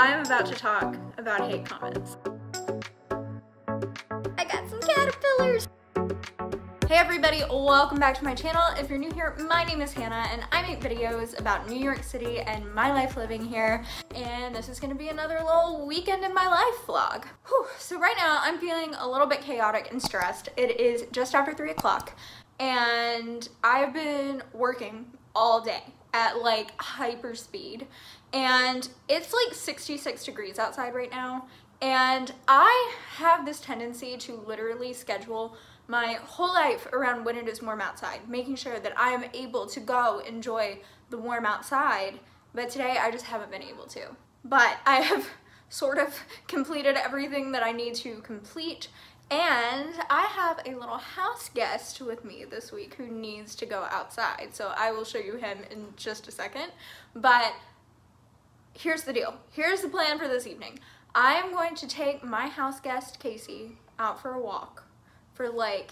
I am about to talk about hate comments. I got some caterpillars! Hey everybody, welcome back to my channel. If you're new here, my name is Hannah and I make videos about New York City and my life living here, and this is gonna be another little weekend in my life vlog. Whew. So right now I'm feeling a little bit chaotic and stressed. It is just after 3 o'clock and I've been working all day at like hyper speed, and it's like 66 degrees outside right now, and I have this tendency to literally schedule my whole life around when it is warm outside, making sure that I am able to go enjoy the warm outside, but today I just haven't been able to. But I have sort of completed everything that I need to complete, and I have a little house guest with me this week who needs to go outside, so I will show you him in just a second. But here's the deal, here's the plan for this evening. I am going to take my house guest, Casey, out for a walk for like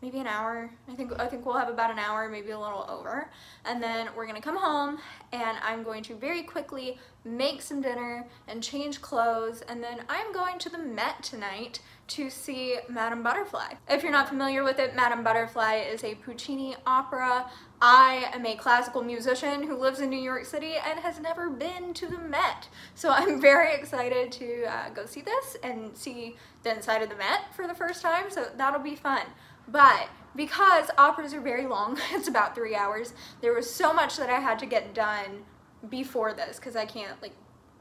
maybe an hour. I think we'll have about an hour, maybe a little over, and then we're gonna come home and I'm going to very quickly make some dinner and change clothes, and then I'm going to the Met tonight to see Madame Butterfly. If you're not familiar with it, Madame Butterfly is a Puccini opera. I am a classical musician who lives in New York City and has never been to the Met, so I'm very excited to go see this and see the inside of the Met for the first time, so that'll be fun. But because operas are very long, it's about 3 hours, there was so much that I had to get done before this because I can't like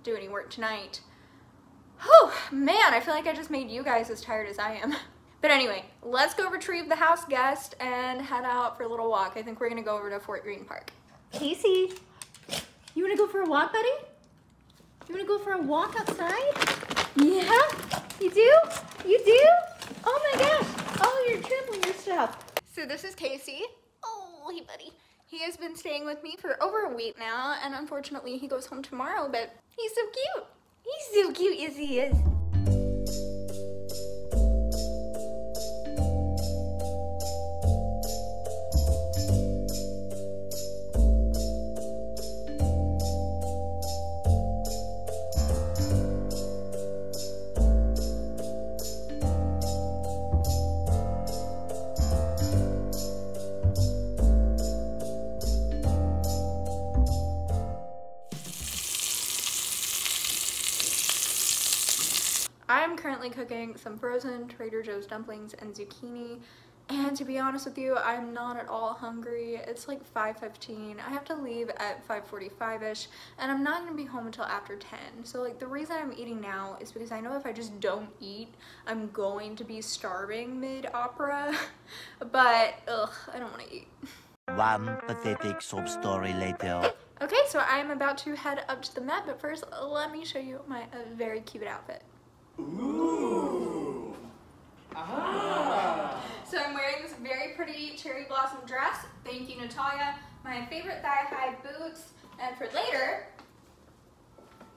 do any work tonight. Whew, man, I feel like I just made you guys as tired as I am. But anyway, let's go retrieve the house guest and head out for a little walk. I think we're gonna go over to Fort Greene Park. Casey, you wanna go for a walk, buddy? You wanna go for a walk outside? Yeah, you do? You do? Oh my gosh, oh, you're trampling your stuff. So this is Casey. Oh, hey buddy. He has been staying with me for over a week now, and unfortunately he goes home tomorrow, but he's so cute. He's so cute, yes he is. I'm currently cooking some frozen Trader Joe's dumplings and zucchini, and to be honest with you, I'm not at all hungry. It's like 5:15. I have to leave at 5:45ish, and I'm not gonna be home until after 10. So like the reason I'm eating now is because I know if I just don't eat, I'm going to be starving mid-opera, but ugh, I don't wanna eat. One pathetic sob story later. Okay, so I'm about to head up to the Met, but first let me show you my very cute outfit. Ooh. Ah. So I'm wearing this very pretty cherry blossom dress, thank you Natalia, my favorite thigh-high boots, and for later,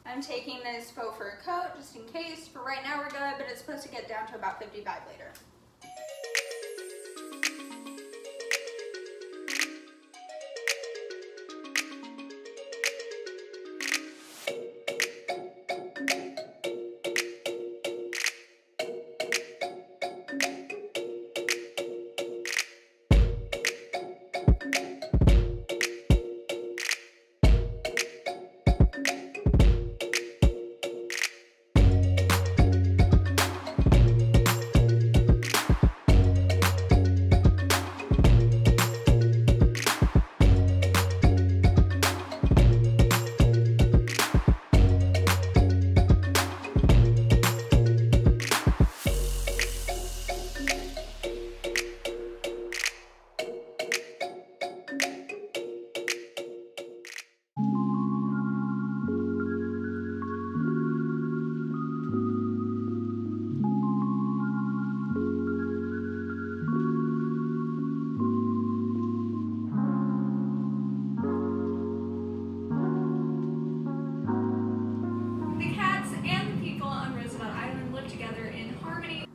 I'm taking this faux fur coat just in case. For right now we're good, but it's supposed to get down to about 55 later.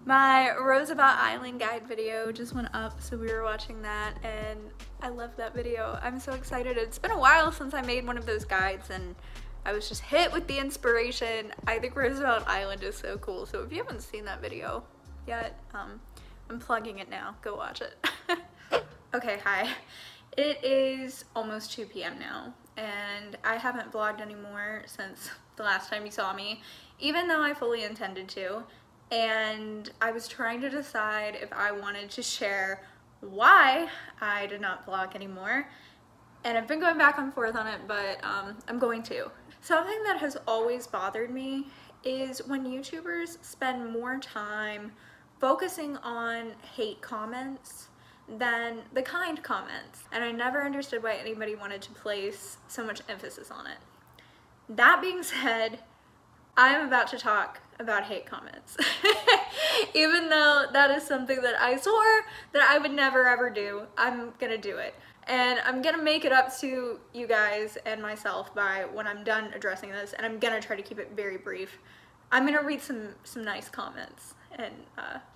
My Roosevelt Island guide video just went up, so we were watching that, and I love that video. I'm so excited. It's been a while since I made one of those guides, and I was just hit with the inspiration. I think Roosevelt Island is so cool. So if you haven't seen that video yet, I'm plugging it now. Go watch it. Okay, hi. It is almost 2 p.m. now, and I haven't vlogged anymore since the last time you saw me, even though I fully intended to. And I was trying to decide if I wanted to share why I did not vlog anymore. And I've been going back and forth on it, but I'm going to. Something that has always bothered me is when YouTubers spend more time focusing on hate comments than the kind comments. And I never understood why anybody wanted to place so much emphasis on it. That being said, I'm about to talk about hate comments. Even though that is something that I swore that I would never ever do, I'm gonna do it. And I'm gonna make it up to you guys and myself by when I'm done addressing this, and I'm gonna try to keep it very brief. I'm gonna read some nice comments and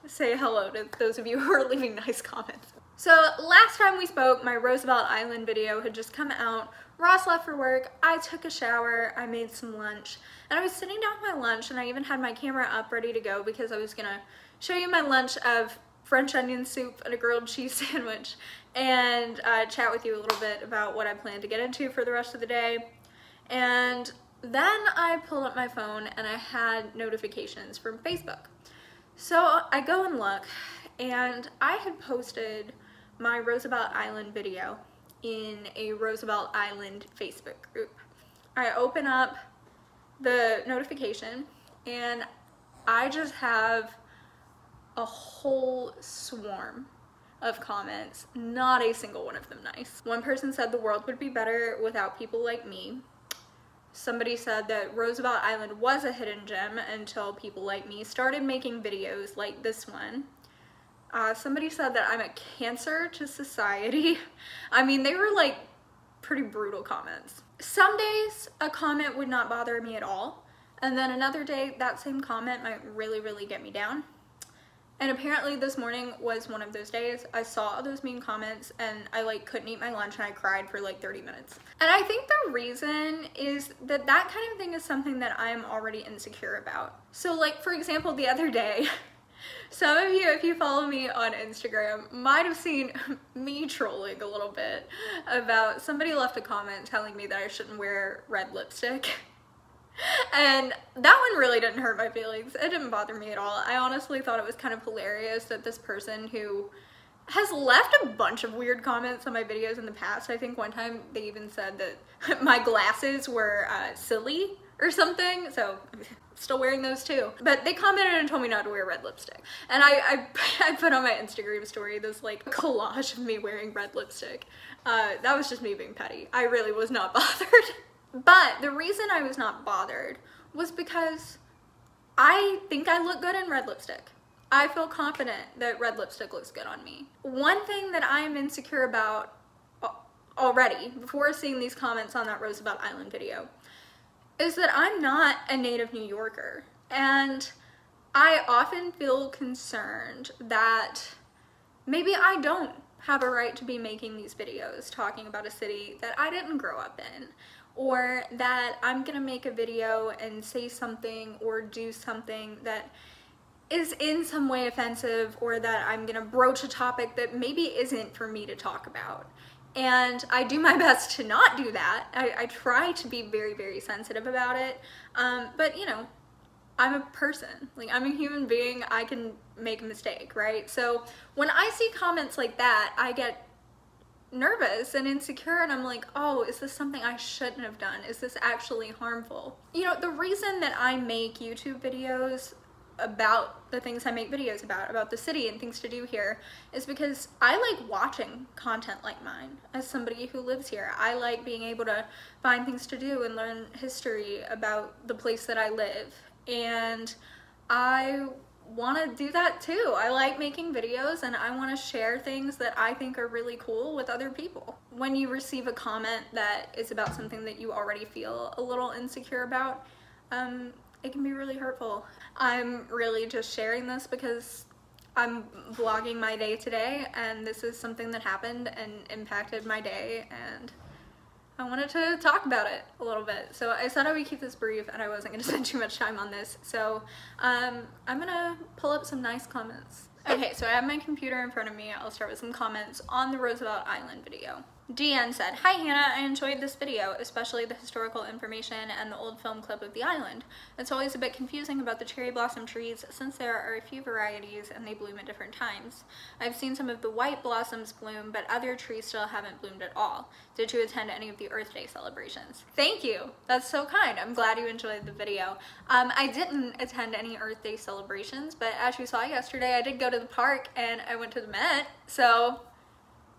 say hello to those of you who are leaving nice comments. So last time we spoke, my Roosevelt Island video had just come out. Ross left for work, I took a shower, I made some lunch, and I was sitting down with my lunch, and I even had my camera up ready to go because I was gonna show you my lunch of French onion soup and a grilled cheese sandwich, and chat with you a little bit about what I plan to get into for the rest of the day. And then I pulled up my phone and I had notifications from Facebook. So I go and look, and I had posted my Roosevelt Island video in a Roosevelt Island Facebook group. I open up the notification and I just have a whole swarm of comments, not a single one of them nice. One person said the world would be better without people like me. Somebody said that Roosevelt Island was a hidden gem until people like me started making videos like this one. Somebody said that I'm a cancer to society. I mean, they were like pretty brutal comments. Some days a comment would not bother me at all, and then another day that same comment might really get me down. And apparently this morning was one of those days. I saw those mean comments and I like couldn't eat my lunch and I cried for like 30 minutes. And I think the reason is that that kind of thing is something that I'm already insecure about. So like, for example, the other day, some of you, if you follow me on Instagram, might have seen me trolling a little bit about somebody left a comment telling me that I shouldn't wear red lipstick. And that one really didn't hurt my feelings. It didn't bother me at all. I honestly thought it was kind of hilarious that this person who has left a bunch of weird comments on my videos in the past, I think one time they even said that my glasses were silly or something, so still wearing those too. But they commented and told me not to wear red lipstick. And I put on my Instagram story this like collage of me wearing red lipstick. That was just me being petty. I really was not bothered. But the reason I was not bothered was because I think I look good in red lipstick. I feel confident that red lipstick looks good on me. One thing that I am insecure about already, before seeing these comments on that Roosevelt Island video, is that I'm not a native New Yorker. And I often feel concerned that maybe I don't have a right to be making these videos talking about a city that I didn't grow up in. Or that I'm gonna make a video and say something or do something that is in some way offensive, or that I'm gonna broach a topic that maybe isn't for me to talk about. And I do my best to not do that. I try to be very sensitive about it, but you know, I'm a person, like I'm a human being, I can make a mistake, right? So when I see comments like that, I get nervous and insecure, and I'm like, oh, is this something I shouldn't have done? Is this actually harmful? You know, the reason that I make YouTube videos about the things I make videos about the city and things to do here, is because I like watching content like mine as somebody who lives here. I like being able to find things to do and learn history about the place that I live, and I want to do that too. I like making videos and I want to share things that I think are really cool with other people. When you receive a comment that is about something that you already feel a little insecure about, it can be really hurtful. I'm really just sharing this because I'm vlogging my day today, and this is something that happened and impacted my day, and I wanted to talk about it a little bit. So I thought I would keep this brief and I wasn't going to spend too much time on this. So I'm going to pull up some nice comments. Okay, so I have my computer in front of me. I'll start with some comments on the Roosevelt Island video. Deanne said, "Hi Hannah, I enjoyed this video, especially the historical information and the old film clip of the island. It's always a bit confusing about the cherry blossom trees since there are a few varieties and they bloom at different times. I've seen some of the white blossoms bloom, but other trees still haven't bloomed at all. Did you attend any of the Earth Day celebrations?" Thank you, that's so kind. I'm glad you enjoyed the video. I didn't attend any Earth Day celebrations, but as you saw yesterday, I did go to the park and I went to the Met, so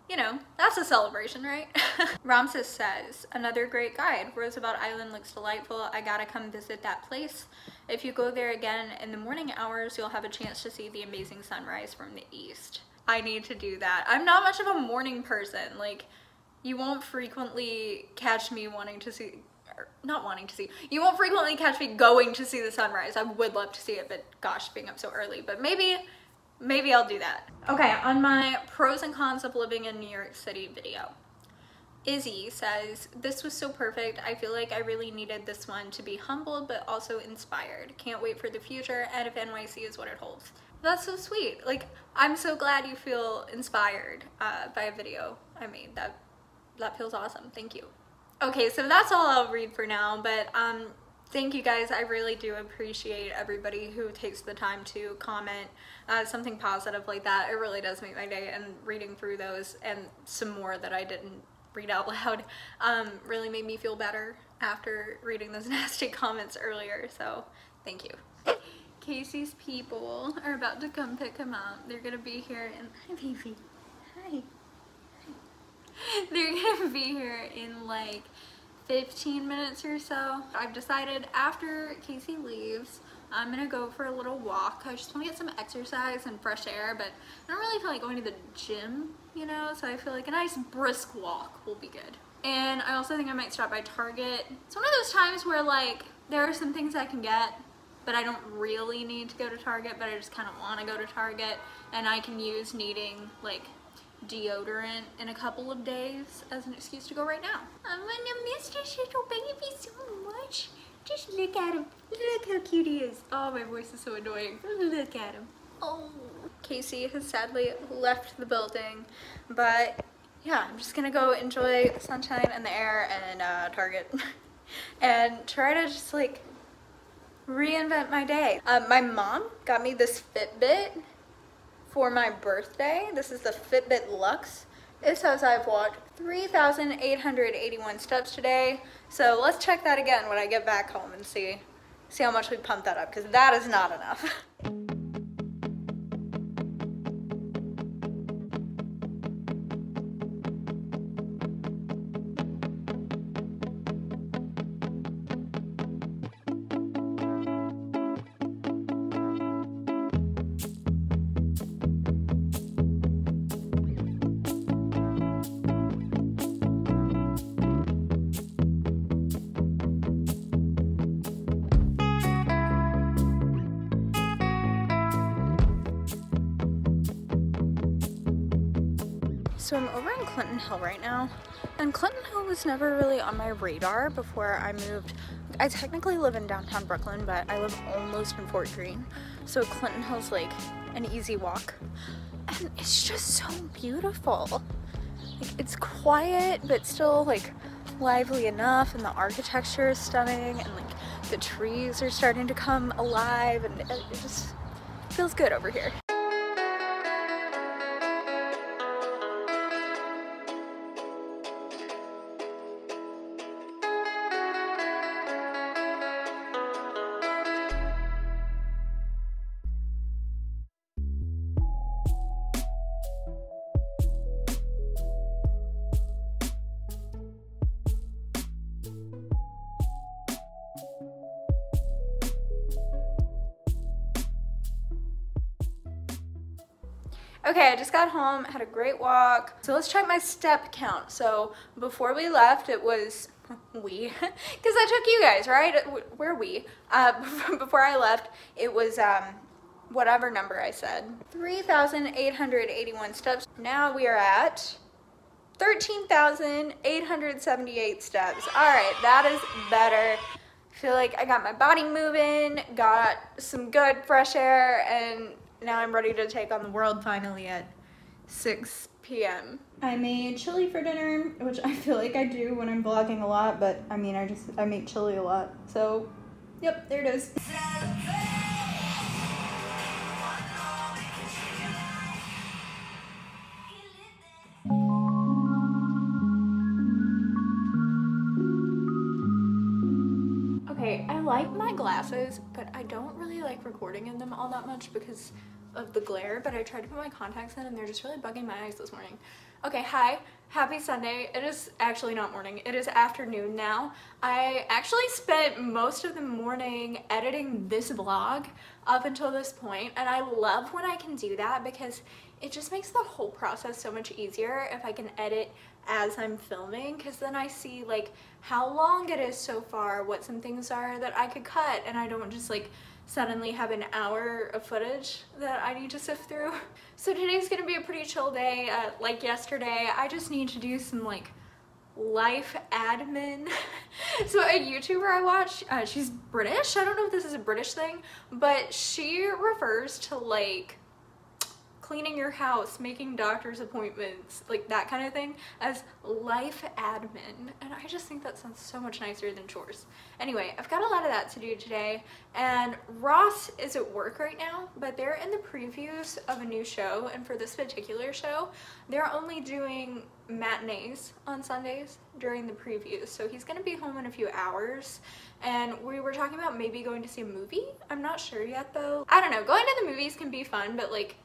you know, that's a celebration, right? Ramses says, "Another great guide. Roosevelt Island looks delightful. I gotta come visit that place. If you go there again in the morning hours, you'll have a chance to see the amazing sunrise from the east." I need to do that. I'm not much of a morning person. Like, you won't frequently catch me you won't frequently catch me going to see the sunrise. I would love to see it, but gosh, being up so early. But maybe I'll do that. Okay, on my pros and cons of living in New York City video. Izzy says, "This was so perfect. I feel like I really needed this one to be humbled, but also inspired. Can't wait for the future and if NYC is what it holds." That's so sweet. Like, I'm so glad you feel inspired by a video I made. That feels awesome, thank you. Okay, so that's all I'll read for now, but thank you guys. I really do appreciate everybody who takes the time to comment something positive like that. It really does make my day, and reading through those and some more that I didn't read out loud really made me feel better after reading those nasty comments earlier, so thank you. Casey's people are about to come pick him up. They're gonna be here in, hi baby, hi. They're gonna be here in like 15 minutes or so. I've decided after Casey leaves, I'm gonna go for a little walk. I just wanna get some exercise and fresh air, but I don't really feel like going to the gym, you know, so I feel like a nice brisk walk will be good. And I also think I might stop by Target. It's one of those times where like, there are some things I can get, but I don't really need to go to Target, but I just kinda wanna go to Target, and I can use needing like deodorant in a couple of days as an excuse to go right now. I'm gonna miss this little baby so much. Just look at him. Look how cute he is. Oh, my voice is so annoying. Look at him. Oh. Casey has sadly left the building, but yeah, I'm just gonna go enjoy the sunshine and the air and Target and try to just like reinvent my day. My mom got me this Fitbit for my birthday. This is the Fitbit Luxe. It says I've walked 3,881 steps today. So let's check that again when I get back home and see how much we pumped that up, because that is not enough. So I'm over in Clinton Hill right now, and Clinton Hill was never really on my radar before I moved. I technically live in downtown Brooklyn, but I live almost in Fort Greene, so Clinton Hill's like an easy walk, and it's just so beautiful. Like, it's quiet but still like lively enough, and the architecture is stunning, and like the trees are starting to come alive, and it just feels good over here. Okay, I just got home, had a great walk. So let's check my step count. So before we left, it was because I took you guys, right? We're we. Before I left, it was whatever number I said. 3,881 steps. Now we are at 13,878 steps. All right, that is better. I feel like I got my body moving, got some good fresh air, and now I'm ready to take on the world finally at 6 p.m. I made chili for dinner, which I feel like I do when I'm vlogging a lot, but I mean, I make chili a lot. So, yep, there it is. Okay, I like my glasses, but I don't really like recording in them all that much because of the glare, but I tried to put my contacts in and they're just really bugging my eyes this morning. Okay, hi, happy Sunday. It is actually not morning, it is afternoon now. I actually spent most of the morning editing this vlog up until this point, and I love when I can do that because it just makes the whole process so much easier if I can edit as I'm filming, because then I see like how long it is so far, what some things are that I could cut, and I don't just like suddenly have an hour of footage that I need to sift through. So today's gonna be a pretty chill day. Like yesterday, I just need to do some like life admin. So a YouTuber I watch, she's British. I don't know if this is a British thing, but she refers to like cleaning your house, making doctor's appointments, like that kind of thing, as life admin. And I just think that sounds so much nicer than chores. Anyway, I've got a lot of that to do today, and Ross is at work right now, but they're in the previews of a new show, and for this particular show, they're only doing matinees on Sundays during the previews, so he's gonna be home in a few hours, and we were talking about maybe going to see a movie. I'm not sure yet though. I don't know, going to the movies can be fun, but like,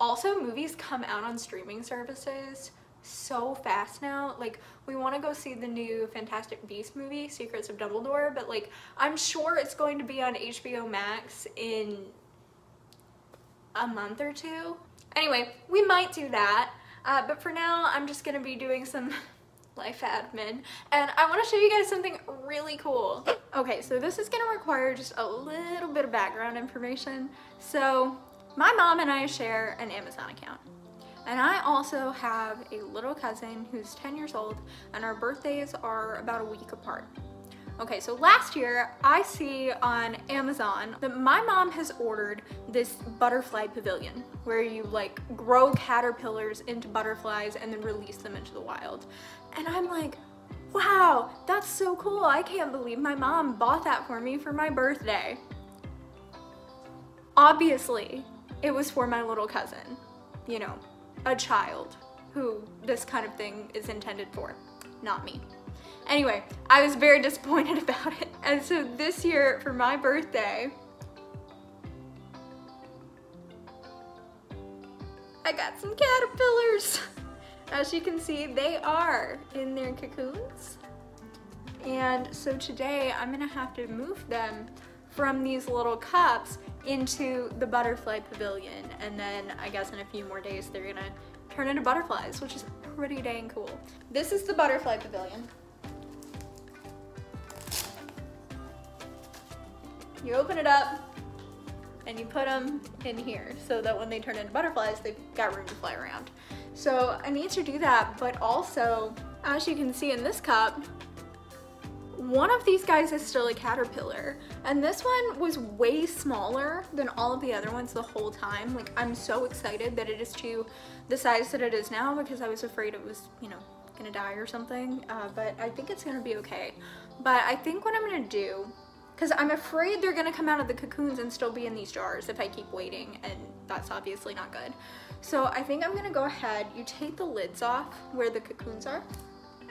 also, movies come out on streaming services so fast now. Like, we want to go see the new Fantastic Beasts movie, Secrets of Dumbledore, but like, I'm sure it's going to be on HBO Max in a month or two. Anyway, we might do that, but for now, I'm just gonna be doing some life admin, and I want to show you guys something really cool. Okay, so this is gonna require just a little bit of background information. So my mom and I share an Amazon account, and I also have a little cousin who's 10 years old, and our birthdays are about a week apart. Okay, so last year I see on Amazon that my mom has ordered this butterfly pavilion where you like grow caterpillars into butterflies and then release them into the wild. And I'm like, wow, that's so cool. I can't believe my mom bought that for me for my birthday. Obviously, it was for my little cousin, you know, a child who this kind of thing is intended for, not me. Anyway, I was very disappointed about it. And so this year for my birthday, I got some caterpillars. As you can see, they are in their cocoons. And so today I'm gonna have to move them from these little cups into the butterfly pavilion, and then I guess in a few more days they're gonna turn into butterflies, which is pretty dang cool. This is the butterfly pavilion. You open it up and you put them in here so that when they turn into butterflies, they've got room to fly around. So I need to do that, but also, as you can see in this cup, one of these guys is still a caterpillar, and this one was way smaller than all of the other ones the whole time. Like, I'm so excited that it is to the size that it is now because I was afraid it was, you know, gonna die or something, but I think it's gonna be okay. But I think what I'm gonna do, because I'm afraid they're gonna come out of the cocoons and still be in these jars if I keep waiting, and that's obviously not good. So I think I'm gonna go ahead, you take the lids off where the cocoons are,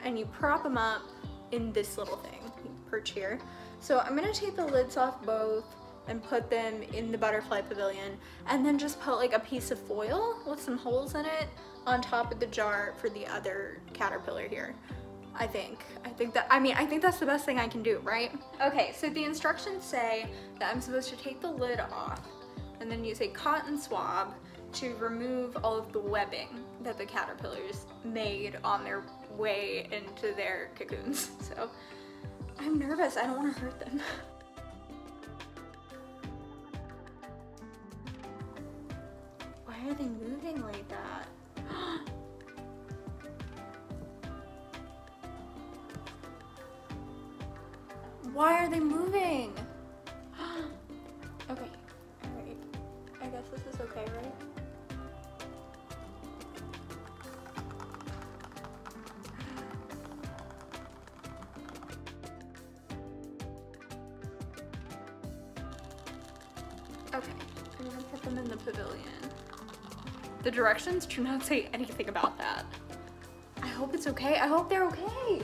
and you prop them up in this little thing, perch here. So I'm gonna take the lids off both and put them in the butterfly pavilion, and then just put like a piece of foil with some holes in it on top of the jar for the other caterpillar here. I think that's the best thing I can do, right? Okay, so the instructions say that I'm supposed to take the lid off and then use a cotton swab to remove all of the webbing that the caterpillars made on their way into their cocoons. So I'm nervous, I don't want to hurt them. Why are they moving like that? Why are they moving? Okay, alright. I guess this is okay, right? Okay, I'm gonna put them in the pavilion. The directions do not say anything about that. I hope it's okay. I hope they're okay.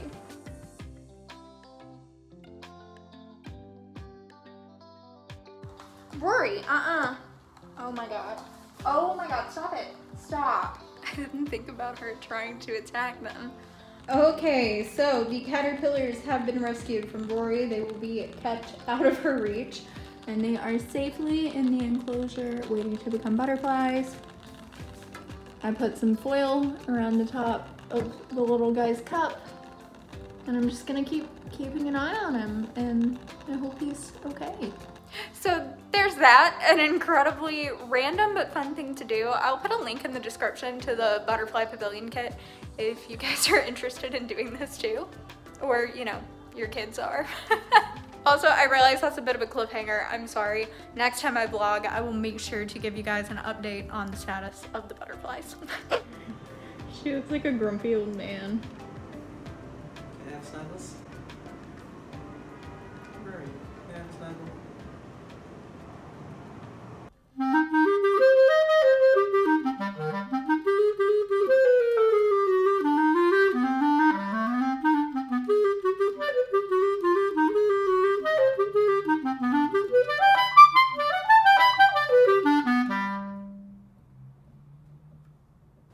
Worry, Oh my God. Oh my God, stop it, stop. I didn't think about her trying to attack them. Okay, so the caterpillars have been rescued from Rory. They will be kept out of her reach. And they are safely in the enclosure waiting to become butterflies. I put some foil around the top of the little guy's cup. And I'm just gonna keep keeping an eye on him. And I hope he's okay. So there's that, an incredibly random but fun thing to do. I'll put a link in the description to the butterfly pavilion kit if you guys are interested in doing this too. Or, you know, your kids are. Also, I realize that's a bit of a cliffhanger. I'm sorry. Next time I vlog, I will make sure to give you guys an update on the status of the butterflies. She looks like a grumpy old man. Can I have snuggles? Where are you? Can I have snuggles?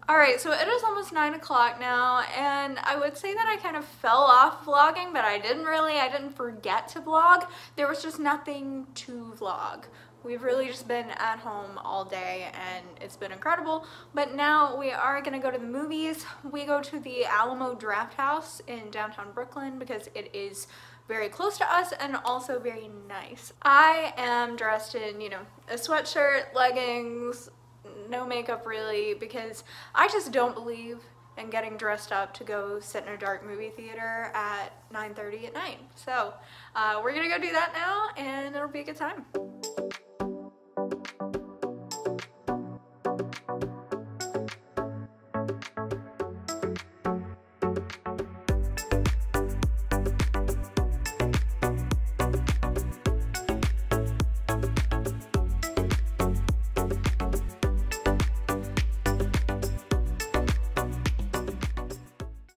Alright, so it is almost 9 o'clock now, and I would say that I kind of fell off vlogging, but I didn't forget to vlog. There was just nothing to vlog. We've really just been at home all day and it's been incredible, but now we are gonna go to the movies. We go to the Alamo Draft House in downtown Brooklyn because it is very close to us and also very nice. I am dressed in, you know, a sweatshirt, leggings, no makeup really, because I just don't believe in getting dressed up to go sit in a dark movie theater at 9:30 at night. So we're gonna go do that now and it'll be a good time.